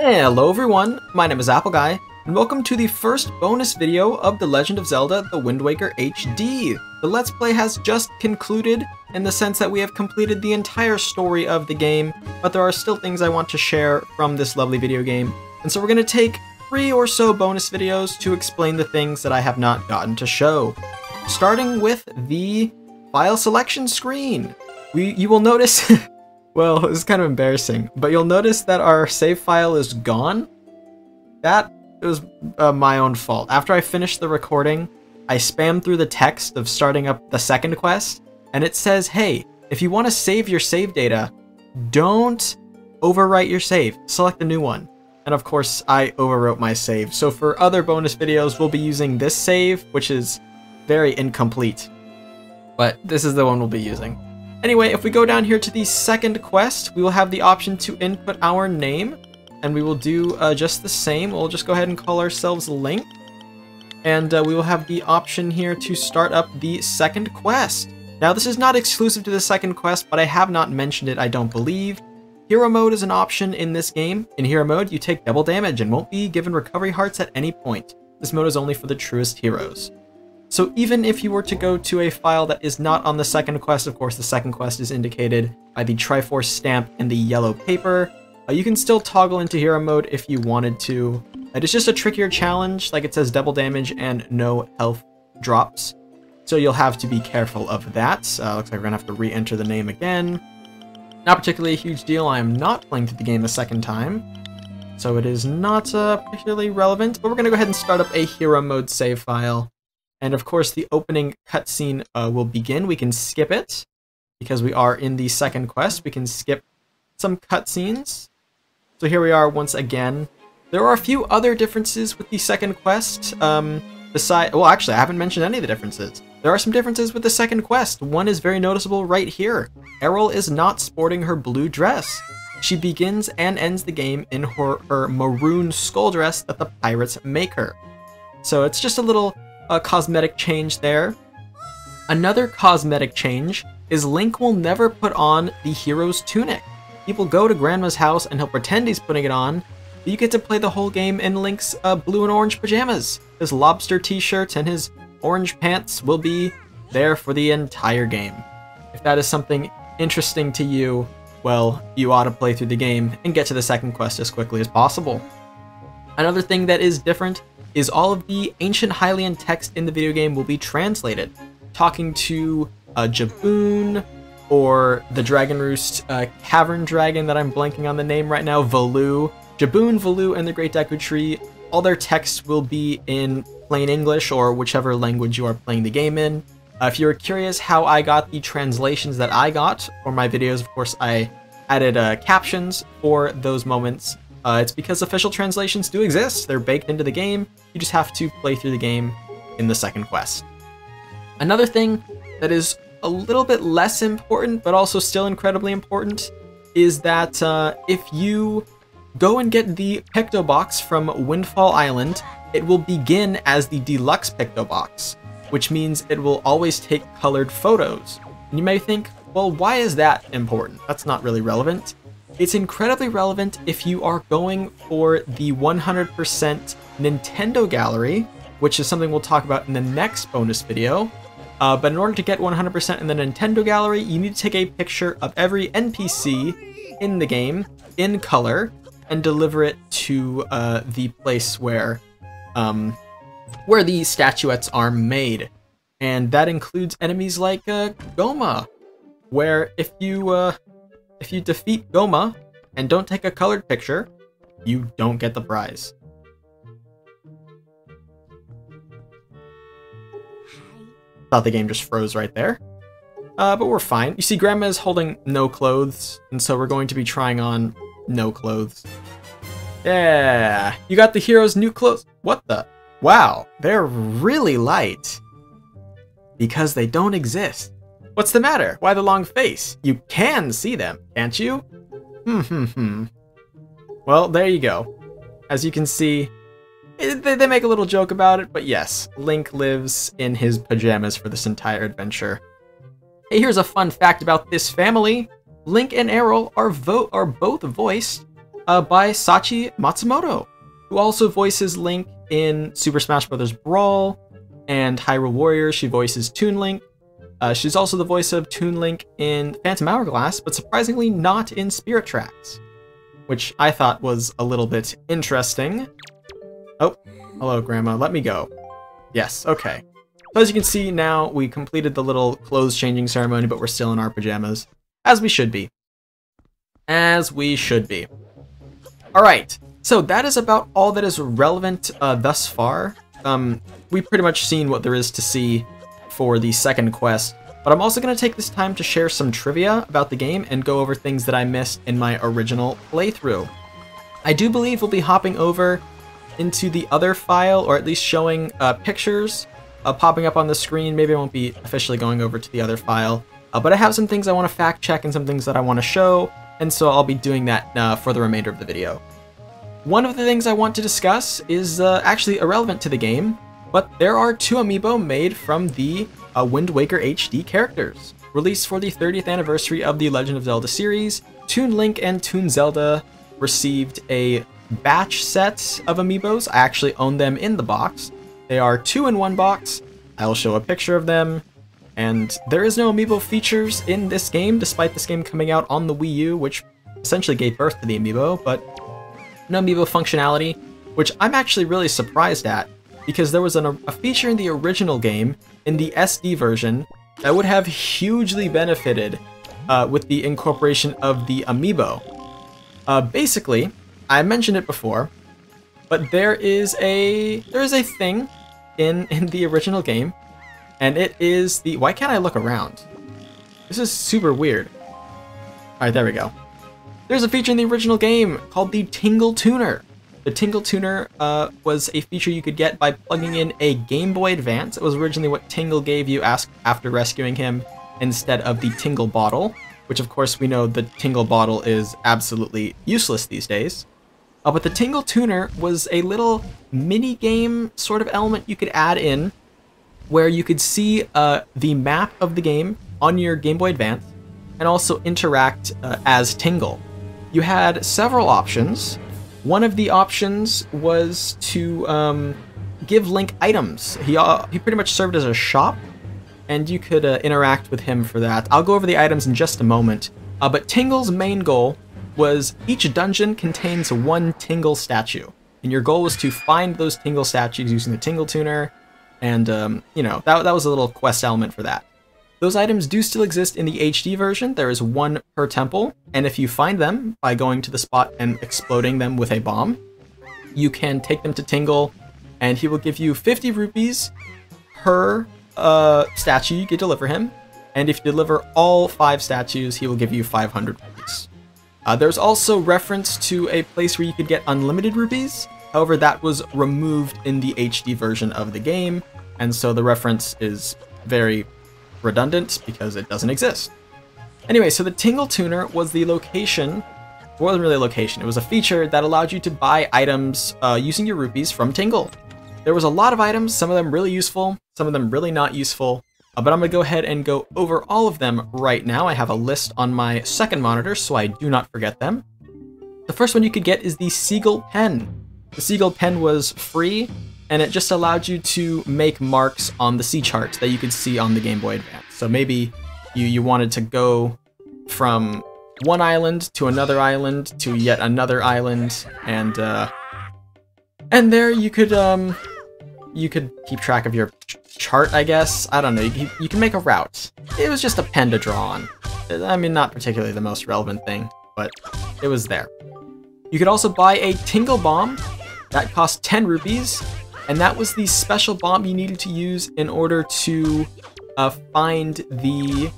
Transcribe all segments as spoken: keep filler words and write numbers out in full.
Hello everyone, my name is AppleGuy, and welcome to the first bonus video of The Legend of Zelda: The Wind Waker H D. The Let's Play has just concluded in the sense that we have completed the entire story of the game, but there are still things I want to share from this lovely video game, and so we're going to take three or so bonus videos to explain the things that I have not gotten to show. Starting with the file selection screen. We, you will notice... Well, it's kind of embarrassing, but you'll notice that our save file is gone. That was uh, my own fault. After I finished the recording, I spammed through the text of starting up the second quest, and it says, hey, if you want to save your save data, don't overwrite your save. Select a new one. And of course, I overwrote my save. So for other bonus videos, we'll be using this save, which is very incomplete. But this is the one we'll be using. Anyway, if we go down here to the second quest, we will have the option to input our name, and we will do uh, just the same. We'll just go ahead and call ourselves Link, and uh, we will have the option here to start up the second quest. Now, this is not exclusive to the second quest, but I have not mentioned it, I don't believe. Hero mode is an option in this game. In hero mode, you take double damage and won't be given recovery hearts at any point. This mode is only for the truest heroes. So even if you were to go to a file that is not on the second quest, of course the second quest is indicated by the Triforce stamp and the yellow paper, uh, you can still toggle into hero mode if you wanted to. It is just a trickier challenge, like it says double damage and no health drops. So you'll have to be careful of that. Uh, looks like we're gonna have to re-enter the name again. Not particularly a huge deal, I am not playing through the game a second time. So it is not uh, particularly relevant, but we're gonna go ahead and start up a hero mode save file. And of course, the opening cutscene uh, will begin. We can skip it because we are in the second quest. We can skip some cutscenes. So here we are once again. There are a few other differences with the second quest. Um, beside, well, actually, I haven't mentioned any of the differences. There are some differences with the second quest. One is very noticeable right here. Errol is not sporting her blue dress. She begins and ends the game in her, her maroon skull dress that the pirates make her. So it's just a little... a cosmetic change there. Another cosmetic change is Link will never put on the hero's tunic. He will go to Grandma's house and he'll pretend he's putting it on, but you get to play the whole game in Link's uh, blue and orange pajamas. His lobster t-shirt and his orange pants will be there for the entire game. If that is something interesting to you, well, you ought to play through the game and get to the second quest as quickly as possible. Another thing that is different is all of the ancient Hylian text in the video game will be translated. Talking to uh, Jaboon, or the Dragon Roost uh, Cavern Dragon that I'm blanking on the name right now, Valoo. Jaboon, Valoo, and the Great Deku Tree, all their texts will be in plain English or whichever language you are playing the game in. Uh, if you're curious how I got the translations that I got for my videos, of course I added uh, captions for those moments. Uh, it's because official translations do exist. They're baked into the game. You just have to play through the game in the second quest. Another thing that is a little bit less important, but also still incredibly important, is that uh, if you go and get the Picto Box from Windfall Island, it will begin as the Deluxe Picto Box, which means it will always take colored photos. And you may think, well, why is that important? That's not really relevant. It's incredibly relevant if you are going for the one hundred percent Nintendo Gallery, which is something we'll talk about in the next bonus video. Uh, but in order to get one hundred percent in the Nintendo Gallery, you need to take a picture of every N P C in the game in color and deliver it to uh, the place where, um, where the statuettes are made. And that includes enemies like uh, Goma, where if you... Uh, If you defeat Goma and don't take a colored picture, you don't get the prize. Thought the game just froze right there. Uh, but we're fine. You see, Grandma is holding no clothes, and so we're going to be trying on no clothes. Yeah, you got the hero's new clothes. What the? Wow, they're really light. Because they don't exist. What's the matter? Why the long face? You can see them, can't you? Hmm, hmm, hmm. Well, there you go. As you can see, they, they make a little joke about it, but yes, Link lives in his pajamas for this entire adventure. Hey, here's a fun fact about this family. Link and Errol are, vo are both voiced uh, by Sachi Matsumoto, who also voices Link in Super Smash Bros. Brawl and Hyrule Warriors. She voices Toon Link. Uh, she's also the voice of Toon Link in Phantom Hourglass, but surprisingly not in Spirit Tracks, which I thought was a little bit interesting. Oh, hello, Grandma. Let me go. Yes, okay. So as you can see now, we completed the little clothes-changing ceremony, but we're still in our pajamas, as we should be. As we should be. All right, so that is about all that is relevant uh, thus far. Um, we've pretty much seen what there is to see for the second quest, but I'm also going to take this time to share some trivia about the game and go over things that I missed in my original playthrough. I do believe we'll be hopping over into the other file, or at least showing uh, pictures uh, popping up on the screen. Maybe I won't be officially going over to the other file, uh, but I have some things I want to fact check and some things that I want to show, and so I'll be doing that uh, for the remainder of the video. One of the things I want to discuss is uh, actually irrelevant to the game, but there are two amiibo made from the uh, Wind Waker H D characters, released for the thirtieth anniversary of the Legend of Zelda series. Toon Link and Toon Zelda received a batch set of amiibos. I actually own them in the box. They are two in one box. I'll show a picture of them. And there is no amiibo features in this game, despite this game coming out on the Wii U, which essentially gave birth to the amiibo, but no amiibo functionality, which I'm actually really surprised at, because there was an, a feature in the original game, in the S D version, that would have hugely benefited uh, with the incorporation of the amiibo. Uh, basically, I mentioned it before, but there is a there is a thing in, in the original game, and it is the... Why can't I look around? This is super weird. Alright, there we go. There's a feature in the original game called the Tingle Tuner. The Tingle Tuner uh, was a feature you could get by plugging in a Game Boy Advance. It was originally what Tingle gave you after rescuing him, instead of the Tingle Bottle, which of course we know the Tingle Bottle is absolutely useless these days. Uh, but the Tingle Tuner was a little mini-game sort of element you could add in, where you could see uh, the map of the game on your Game Boy Advance, and also interact uh, as Tingle. You had several options. One of the options was to um, give Link items. He, uh, he pretty much served as a shop, and you could uh, interact with him for that. I'll go over the items in just a moment, uh, but Tingle's main goal was each dungeon contains one Tingle statue, and your goal was to find those Tingle statues using the Tingle Tuner, and um, you know, that, that was a little quest element for that. Those items do still exist in the H D version. There is one per temple, and if you find them by going to the spot and exploding them with a bomb, you can take them to Tingle, and he will give you fifty rupees per uh, statue you could deliver him, and if you deliver all five statues, he will give you five hundred rupees. Uh, there's also reference to a place where you could get unlimited rupees. However, that was removed in the H D version of the game, and so the reference is very redundant because it doesn't exist. Anyway, so the Tingle Tuner was the location, it wasn't really a location, it was a feature that allowed you to buy items uh, using your rupees from Tingle. There was a lot of items, some of them really useful, some of them really not useful, uh, but I'm going to go ahead and go over all of them right now. I have a list on my second monitor, so I do not forget them. The first one you could get is the Seagull Pen. The Seagull Pen was free, and it just allowed you to make marks on the sea chart that you could see on the Game Boy Advance. So maybe you, you wanted to go from one island to another island to yet another island, and uh, and there you could um you could keep track of your ch chart, I guess. I don't know. You, you can make a route. It was just a pen to draw on. I mean, not particularly the most relevant thing, but it was there. You could also buy a Tingle Bomb that cost ten rupees. And that was the special bomb you needed to use in order to uh, find the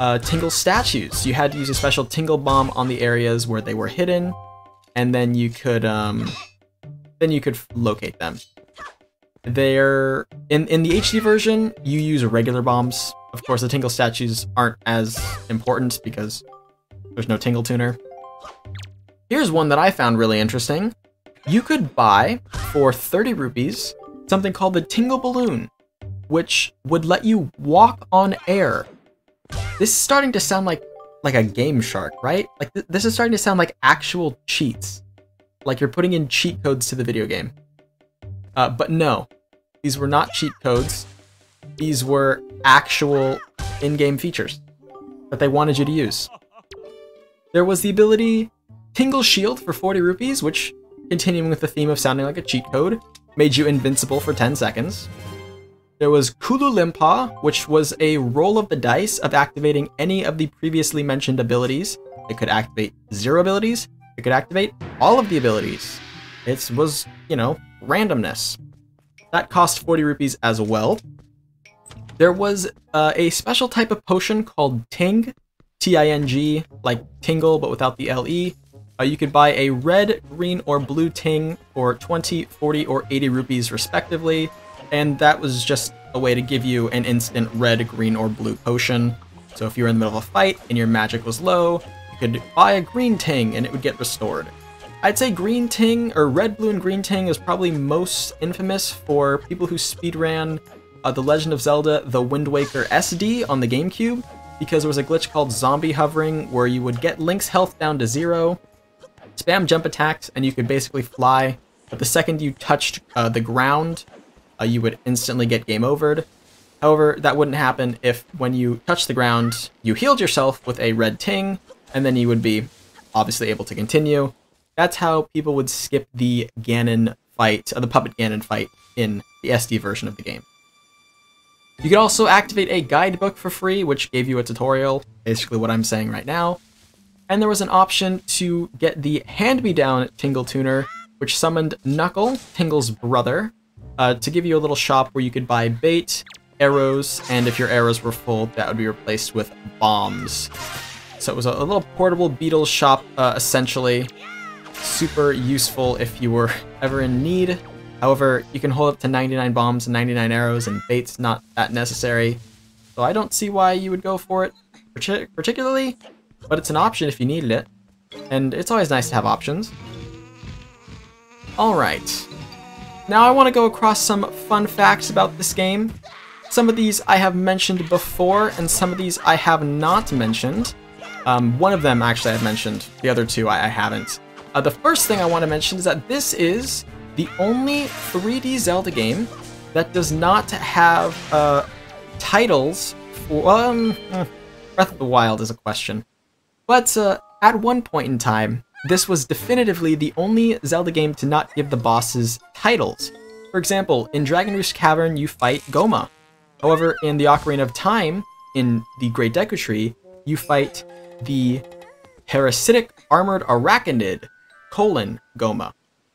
uh, Tingle statues. You had to use a special Tingle Bomb on the areas where they were hidden, and then you could um, then you could locate them. They're in in the H D version. You use regular bombs. Of course, the Tingle statues aren't as important because there's no Tingle Tuner. Here's one that I found really interesting. You could buy, for thirty rupees, something called the Tingle Balloon, which would let you walk on air. This is starting to sound like like a Game Shark, right? Like th this is starting to sound like actual cheats. Like you're putting in cheat codes to the video game. Uh, but no, these were not cheat codes. These were actual in-game features that they wanted you to use. There was the ability Tingle Shield for forty rupees, which, continuing with the theme of sounding like a cheat code, made you invincible for ten seconds. There was Kululimpa, which was a roll of the dice of activating any of the previously mentioned abilities. It could activate zero abilities. It could activate all of the abilities. It was, you know, randomness. That cost forty rupees as well. There was uh, a special type of potion called Ting, T I N G, like Tingle, but without the L E. Uh, you could buy a red, green, or blue Ting for twenty, forty, or eighty rupees respectively, and that was just a way to give you an instant red, green, or blue potion. So if you were in the middle of a fight and your magic was low, you could buy a green Ting and it would get restored. I'd say green Ting, or red, blue, and green Ting is probably most infamous for people who speedran uh, The Legend of Zelda: The Wind Waker S D on the GameCube, because there was a glitch called zombie hovering where you would get Link's health down to zero, spam jump attacks, and you could basically fly, but the second you touched uh, the ground, uh, you would instantly get game overed. However, that wouldn't happen if when you touched the ground, you healed yourself with a red Ting, and then you would be obviously able to continue. That's how people would skip the Ganon fight, uh, the Puppet Ganon fight in the S D version of the game. You could also activate a guidebook for free, which gave you a tutorial, basically what I'm saying right now. And there was an option to get the hand-me-down Tingle Tuner, which summoned Knuckle, Tingle's brother, uh, to give you a little shop where you could buy bait, arrows, and if your arrows were full, that would be replaced with bombs. So it was a, a little portable beetle shop, uh, essentially. Super useful if you were ever in need. However, you can hold up to ninety-nine bombs and ninety-nine arrows, and bait's not that necessary. So I don't see why you would go for it, partic- particularly... but it's an option if you needed it, and it's always nice to have options. Alright, now I want to go across some fun facts about this game. Some of these I have mentioned before, and some of these I have not mentioned. Um, one of them actually I've mentioned, the other two I, I haven't. Uh, the first thing I want to mention is that this is the only three D Zelda game that does not have uh, titles for... Um, Breath of the Wild is a question. But uh, at one point in time, this was definitively the only Zelda game to not give the bosses titles. For example, in Dragon Roost Cavern, you fight Goma. However, in the Ocarina of Time, in the Great Deku Tree, you fight the Parasitic Armored Arachnid, colon, Goma.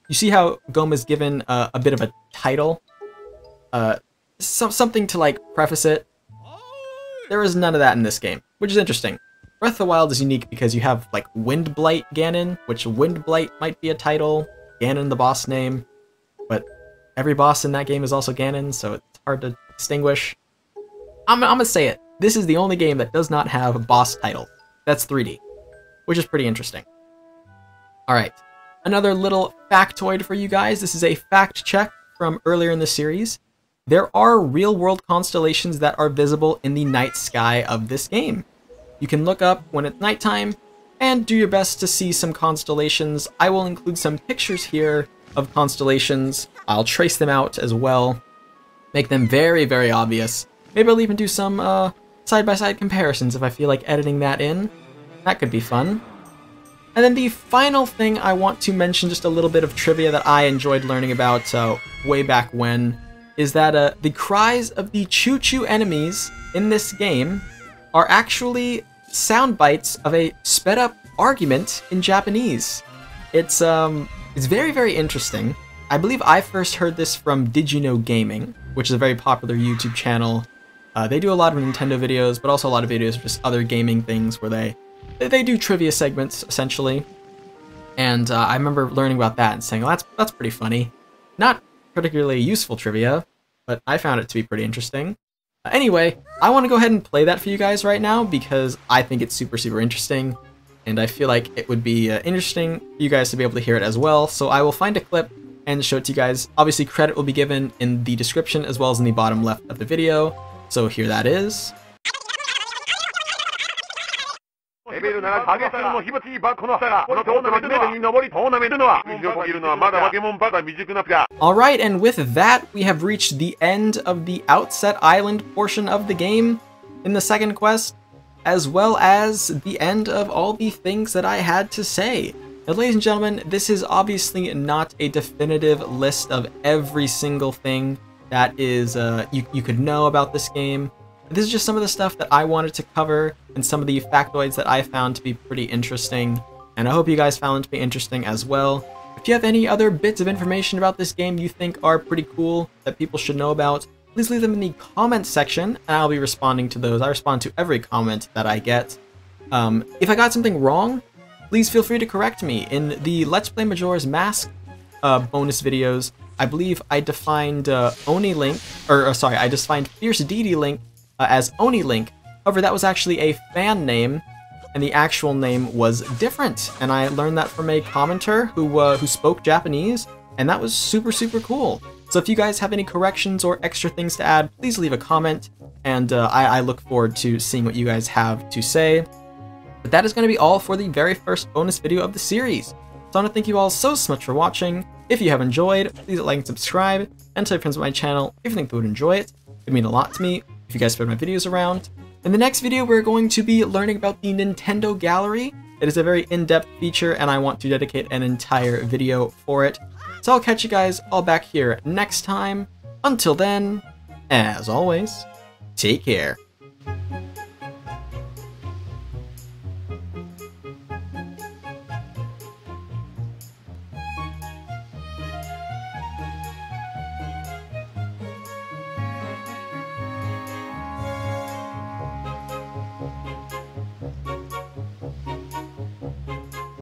You see how Goma's given uh, a bit of a title? Uh, so something to, like, preface it. There is none of that in this game, which is interesting. Breath of the Wild is unique because you have, like, Windblight Ganon, which Windblight might be a title, Ganon the boss name, but every boss in that game is also Ganon, so it's hard to distinguish. I'm, I'm gonna say it. This is the only game that does not have a boss title. That's three D, which is pretty interesting. Alright, another little factoid for you guys. This is a fact check from earlier in the series. There are real-world constellations that are visible in the night sky of this game. You can look up when it's nighttime and do your best to see some constellations. I will include some pictures here of constellations. I'll trace them out as well, make them very, very obvious. Maybe I'll even do some uh, side-by-side comparisons if I feel like editing that in. That could be fun. And then the final thing I want to mention, just a little bit of trivia that I enjoyed learning about uh, way back when, is that uh, the cries of the choo-choo enemies in this game are actually sound bites of a sped-up argument in Japanese. It's um, it's very, very interesting. I believe I first heard this from Did You Know Gaming, which is a very popular YouTube channel. Uh, they do a lot of Nintendo videos, but also a lot of videos of just other gaming things where they, they do trivia segments, essentially. And uh, I remember learning about that and saying, well, that's, that's pretty funny. Not particularly useful trivia, but I found it to be pretty interesting. Anyway, I want to go ahead and play that for you guys right now because I think it's super, super interesting, and I feel like it would be uh, interesting for you guys to be able to hear it as well. So I will find a clip and show it to you guys. Obviously, credit will be given in the description as well as in the bottom left of the video. So here that is. Alright, and with that, we have reached the end of the Outset Island portion of the game in the second quest, as well as the end of all the things that I had to say. Now, ladies and gentlemen, this is obviously not a definitive list of every single thing that is uh, you, you could know about this game. This is just some of the stuff that I wanted to cover and some of the factoids that I found to be pretty interesting, and I hope you guys found it to be interesting as well. If you have any other bits of information about this game you think are pretty cool that people should know about, please leave them in the comments section, and I'll be responding to those. I respond to every comment that I get. Um, if I got something wrong, please feel free to correct me. In the Let's Play Majora's Mask uh, bonus videos, I believe I defined uh, Oni Link, or, or sorry, I defined Fierce Deku Link uh, as Oni Link. However, that was actually a fan name, and the actual name was different. And I learned that from a commenter who uh, who spoke Japanese, and that was super, super cool. So if you guys have any corrections or extra things to add, please leave a comment, and uh, I, I look forward to seeing what you guys have to say. But that is going to be all for the very first bonus video of the series. So I want to thank you all so, so much for watching. If you have enjoyed, please like and subscribe, and tell your friends about my channel if you think they would enjoy it. It would mean a lot to me if you guys spread my videos around. In the next video, we're going to be learning about the Nintendo Gallery. It is a very in-depth feature, and I want to dedicate an entire video for it. So I'll catch you guys all back here next time. Until then, as always, take care.